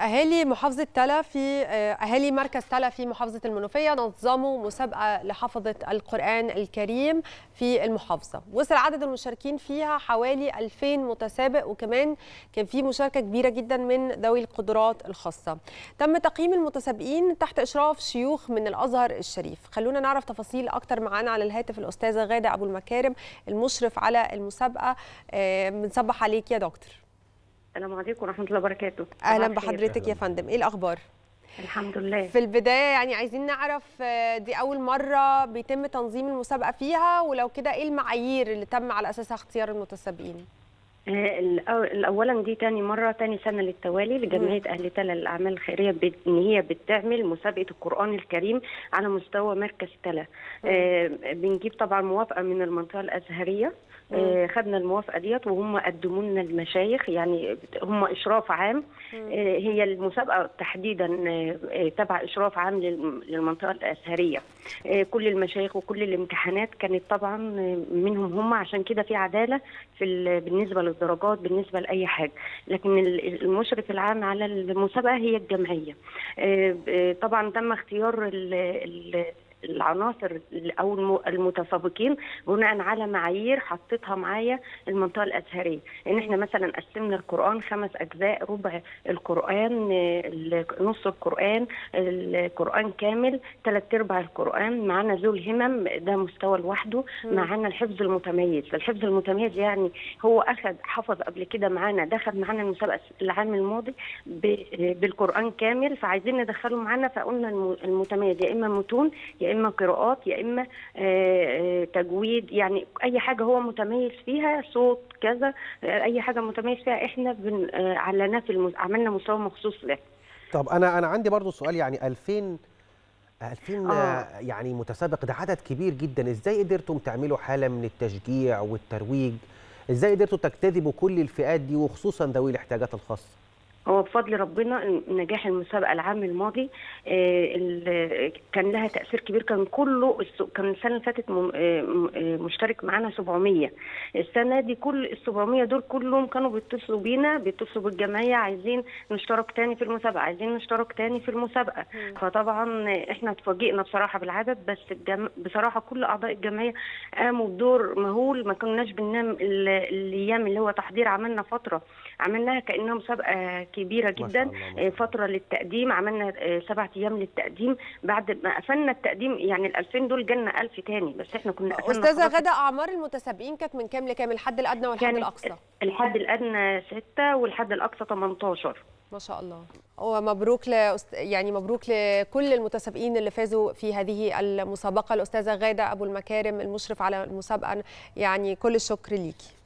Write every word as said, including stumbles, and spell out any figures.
أهالي محافظة تلا في أهالي مركز تلا في محافظة المنوفية نظموا مسابقة لحفظة القرآن الكريم في المحافظة، وصل عدد المشاركين فيها حوالي ألفين متسابق، وكمان كان في مشاركة كبيرة جدا من ذوي القدرات الخاصة. تم تقييم المتسابقين تحت إشراف شيوخ من الأزهر الشريف. خلونا نعرف تفاصيل أكتر. معانا على الهاتف الأستاذة غادة أبو المكارم المشرف على المسابقة. بنصبح عليك يا دكتور. السلام عليكم ورحمة الله وبركاته. أهلا بحضرتك يا فندم، إيه الأخبار؟ الحمد لله. في البداية يعني عايزين نعرف، دي أول مرة بيتم تنظيم المسابقة فيها، ولو كده إيه المعايير اللي تم على أساسها اختيار المتسابقين؟ أولا دي تاني مرة، تاني سنة للتوالي لجمعية أهل تلا للأعمال الخيرية إن هي بتعمل مسابقة القرآن الكريم على مستوى مركز تلا. بنجيب طبعا موافقة من المنطقة الأزهرية، آه خدنا الموافقه ديت وهم قدموا لنا المشايخ، يعني هم اشراف عام. آه هي المسابقه تحديدا آه تبع اشراف عام للمنطقه الازهريه. آه كل المشايخ وكل الامتحانات كانت طبعا منهم هم، عشان كده في عداله في بالنسبه للدرجات بالنسبه لاي حاجه، لكن المشرف العام على المسابقه هي الجمعيه. آه طبعا تم اختيار ال ال العناصر او المتسابقين بناء على معايير حطيتها معايا المنطقه الازهريه، ان احنا مثلا قسمنا القران خمس اجزاء، ربع القران، نص القران، القران كامل، ثلاث ارباع القران، معانا ذو الهمم ده مستوى لوحده، معانا الحفظ المتميز. الحفظ المتميز يعني هو اخذ حفظ قبل كده معانا، دخل معانا المسابقه العام الماضي بالقران كامل، فعايزين ندخله معانا، فقلنا المتميز يا اما متون يا يا إما قراءات يا إما تجويد، يعني أي حاجة هو متميز فيها، صوت كذا، أي حاجة متميز فيها إحنا علناه في المز... عملنا مستوى مخصوص له. طب أنا أنا عندي برضو سؤال، يعني ألفين ألفين آه. يعني متسابق ده عدد كبير جدا، إزاي قدرتم تعملوا حالة من التشجيع والترويج؟ إزاي قدرتوا تجتذبوا كل الفئات دي وخصوصا ذوي الاحتياجات الخاصة؟ هو بفضل ربنا نجاح المسابقه العام الماضي كان لها تاثير كبير، كان كله كان السنه اللي فاتت مشترك معانا سبعمية، السنه دي كل ال سبعمية دول كلهم كانوا بيتصلوا بينا، بيتصلوا بالجمعيه عايزين نشترك تاني في المسابقه، عايزين نشترك تاني في المسابقه. فطبعا احنا اتفاجئنا بصراحه بالعدد، بس الجم... بصراحه كل اعضاء الجمعيه قاموا بدور مهول، ما كناش بننام الايام اللي هو تحضير، عملنا فتره عملناها كانها مسابقه كبيرة جدا، فترة للتقديم، عملنا سبعة أيام للتقديم، بعد ما قفلنا التقديم يعني ال ألفين دول جالنا ألف تاني، بس احنا كنا قفلنا. أستاذة غادة، أعمار المتسابقين كانت من كام لكام؟ الحد الأدنى والحد الأقصى؟ الحد الأدنى ستة والحد الأقصى تمنتاشر. ما شاء الله. ومبروك ل... يعني مبروك لكل المتسابقين اللي فازوا في هذه المسابقة. الأستاذة غادة أبو المكارم المشرف على المسابقة، يعني كل الشكر ليكي.